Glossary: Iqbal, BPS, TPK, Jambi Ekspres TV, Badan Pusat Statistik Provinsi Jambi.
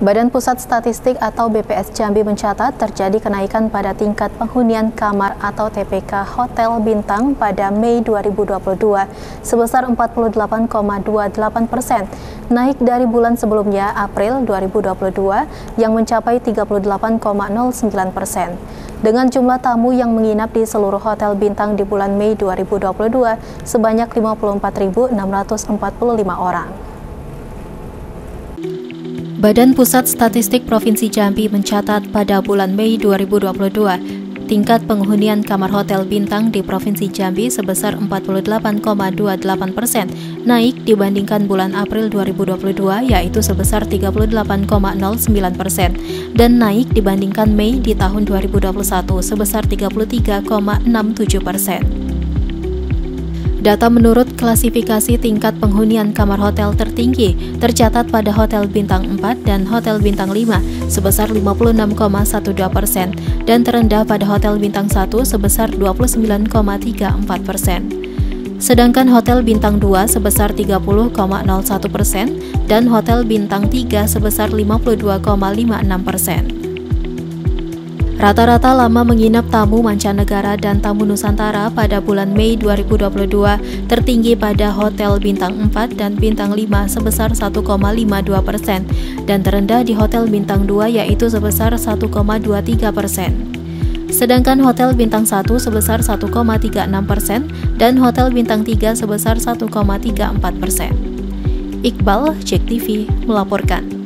Badan Pusat Statistik atau BPS Jambi mencatat terjadi kenaikan pada tingkat penghunian kamar atau TPK Hotel Bintang pada Mei 2022 sebesar 48,28%, naik dari bulan sebelumnya April 2022 yang mencapai 38,09%. Dengan jumlah tamu yang menginap di seluruh Hotel Bintang di bulan Mei 2022 sebanyak 54.645 orang. Badan Pusat Statistik Provinsi Jambi mencatat pada bulan Mei 2022, tingkat penghunian kamar hotel bintang di Provinsi Jambi sebesar 48,28%, naik dibandingkan bulan April 2022 yaitu sebesar 38,09%, dan naik dibandingkan Mei di tahun 2021 sebesar 33,67%. Data menurut klasifikasi tingkat penghunian kamar hotel tertinggi tercatat pada Hotel Bintang 4 dan Hotel Bintang 5 sebesar 56,12% dan terendah pada Hotel Bintang 1 sebesar 29,34%. Sedangkan Hotel Bintang 2 sebesar 30,01% dan Hotel Bintang 3 sebesar 52,56%. Rata-rata lama menginap tamu mancanegara dan tamu Nusantara pada bulan Mei 2022 tertinggi pada Hotel Bintang 4 dan Bintang 5 sebesar 1,52% dan terendah di Hotel Bintang 2 yaitu sebesar 1,23%. Sedangkan Hotel Bintang 1 sebesar 1,36% dan Hotel Bintang 3 sebesar 1,34%. Iqbal, JEK TV, melaporkan.